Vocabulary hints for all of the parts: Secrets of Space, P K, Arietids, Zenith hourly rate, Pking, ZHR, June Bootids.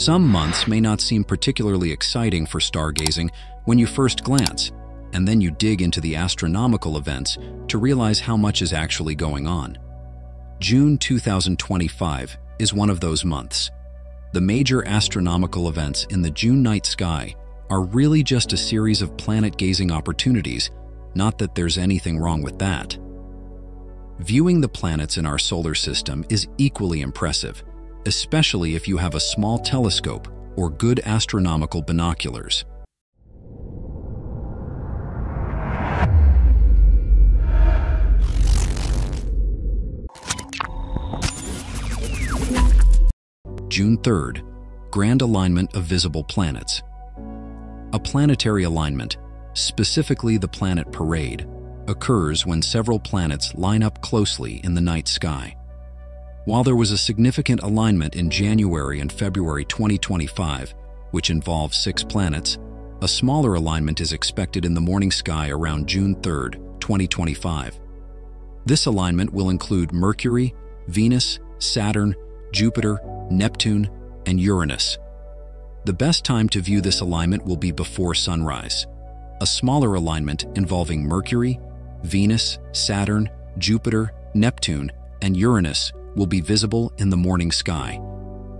Some months may not seem particularly exciting for stargazing when you first glance, and then you dig into the astronomical events to realize how much is actually going on. June 2025 is one of those months. The major astronomical events in the June night sky are really just a series of planet-gazing opportunities, not that there's anything wrong with that. Viewing the planets in our solar system is equally impressive, especially if you have a small telescope or good astronomical binoculars. June 3rd, Grand Alignment of Visible Planets. A planetary alignment, specifically the planet parade, occurs when several planets line up closely in the night sky. While there was a significant alignment in January and February 2025, which involved 6 planets, a smaller alignment is expected in the morning sky around June 3, 2025. This alignment will include Mercury, Venus, Saturn, Jupiter, Neptune, and Uranus. The best time to view this alignment will be before sunrise. A smaller alignment involving Mercury, Venus, Saturn, Jupiter, Neptune, and Uranus will be visible in the morning sky.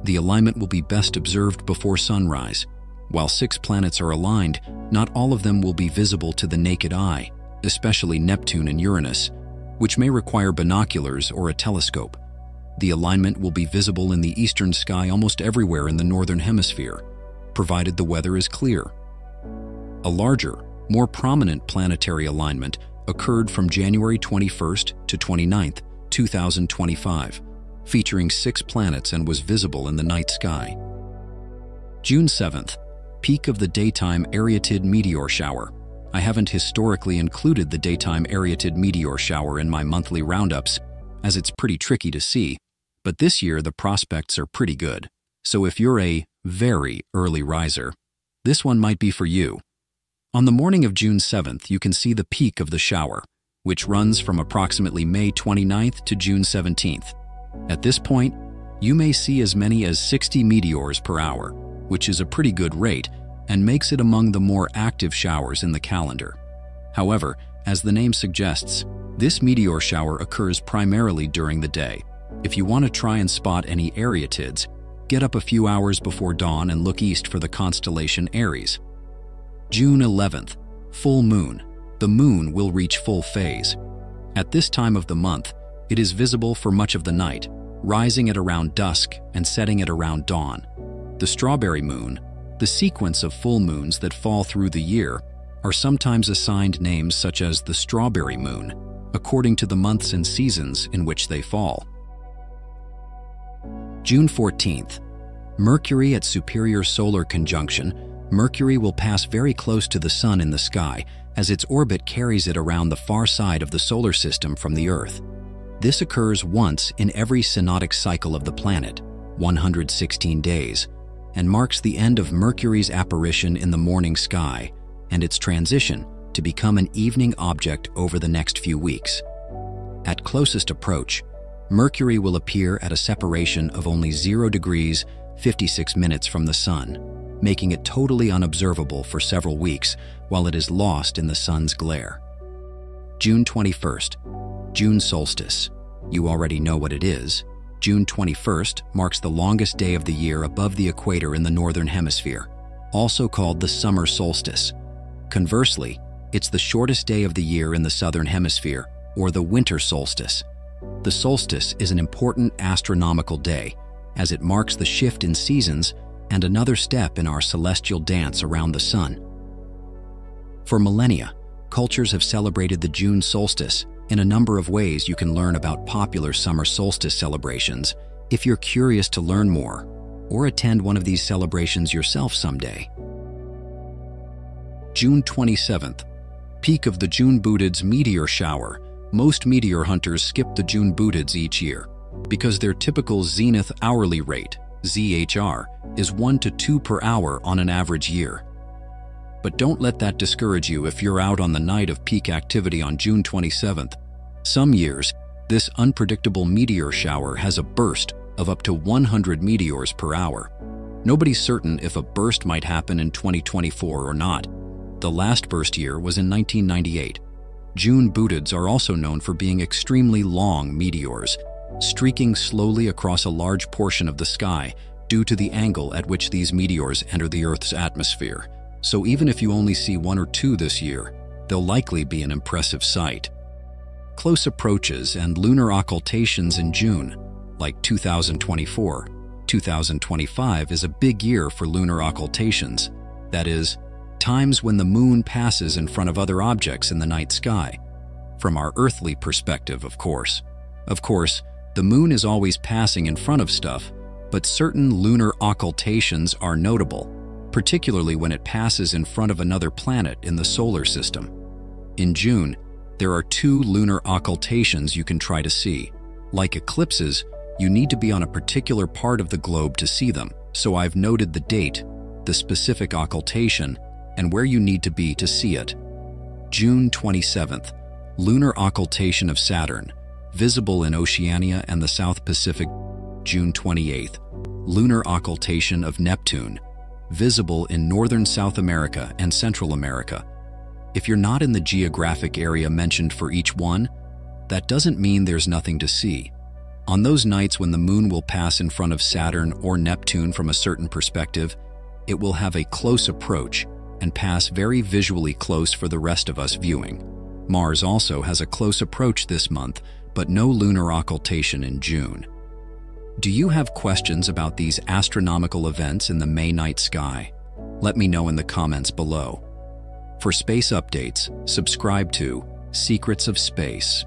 The alignment will be best observed before sunrise. While 6 planets are aligned, not all of them will be visible to the naked eye, especially Neptune and Uranus, which may require binoculars or a telescope. The alignment will be visible in the eastern sky almost everywhere in the northern hemisphere, provided the weather is clear. A larger, more prominent planetary alignment occurred from January 21st to 29th, 2025, featuring 6 planets and was visible in the night sky. June 7th, peak of the daytime Arietid meteor shower. I haven't historically included the daytime Arietid meteor shower in my monthly roundups, as it's pretty tricky to see, but this year the prospects are pretty good. So if you're a very early riser, this one might be for you. On the morning of June 7th, you can see the peak of the shower, which runs from approximately May 29th to June 17th. At this point, you may see as many as 60 meteors per hour, which is a pretty good rate and makes it among the more active showers in the calendar. However, as the name suggests, this meteor shower occurs primarily during the day. If you want to try and spot any Arietids, get up a few hours before dawn and look east for the constellation Aries. June 11th, full moon. The moon will reach full phase. At this time of the month, it is visible for much of the night, rising at around dusk and setting at around dawn. The strawberry moon, the sequence of full moons that fall through the year, are sometimes assigned names such as the strawberry moon, according to the months and seasons in which they fall. June 14th, Mercury at superior solar conjunction. Mercury will pass very close to the Sun in the sky as its orbit carries it around the far side of the solar system from the Earth. This occurs once in every synodic cycle of the planet, 116 days, and marks the end of Mercury's apparition in the morning sky and its transition to become an evening object over the next few weeks. At closest approach, Mercury will appear at a separation of only 0 degrees, 56 minutes from the Sun, making it totally unobservable for several weeks while it is lost in the Sun's glare. June 21st, June solstice. You already know what it is. June 21st marks the longest day of the year above the equator in the northern hemisphere, also called the summer solstice. Conversely, it's the shortest day of the year in the southern hemisphere, or the winter solstice. The solstice is an important astronomical day, as it marks the shift in seasons and another step in our celestial dance around the sun. For millennia, cultures have celebrated the June solstice in a number of ways. You can learn about popular summer solstice celebrations if you're curious to learn more, or attend one of these celebrations yourself someday. June 27th. Peak of the June Bootids meteor shower. Most meteor hunters skip the June Bootids each year because their typical Zenith hourly rate, ZHR, is 1 to 2 per hour on an average year. But don't let that discourage you if you're out on the night of peak activity on June 27th. Some years, this unpredictable meteor shower has a burst of up to 100 meteors per hour. Nobody's certain if a burst might happen in 2024 or not. The last burst year was in 1998. June Bootids are also known for being extremely long meteors, streaking slowly across a large portion of the sky due to the angle at which these meteors enter the Earth's atmosphere. So even if you only see one or two this year, they'll likely be an impressive sight. Close approaches and lunar occultations in June, like 2024, 2025 is a big year for lunar occultations, that is, times when the moon passes in front of other objects in the night sky. From our earthly perspective, of course. Of course, the moon is always passing in front of stuff, but certain lunar occultations are notable, particularly when it passes in front of another planet in the solar system. In June, there are two lunar occultations you can try to see. Like eclipses, you need to be on a particular part of the globe to see them, so I've noted the date, the specific occultation, and where you need to be to see it. June 27th, lunar occultation of Saturn, visible in Oceania and the South Pacific. June 28th, lunar occultation of Neptune, visible in northern South America and Central America. If you're not in the geographic area mentioned for each one, that doesn't mean there's nothing to see. On those nights when the moon will pass in front of Saturn or Neptune from a certain perspective, it will have a close approach and pass very visually close for the rest of us viewing. Mars also has a close approach this month, but no lunar occultation in June. Do you have questions about these astronomical events in the May night sky? Let me know in the comments below. For space updates, subscribe to Secrets of Space.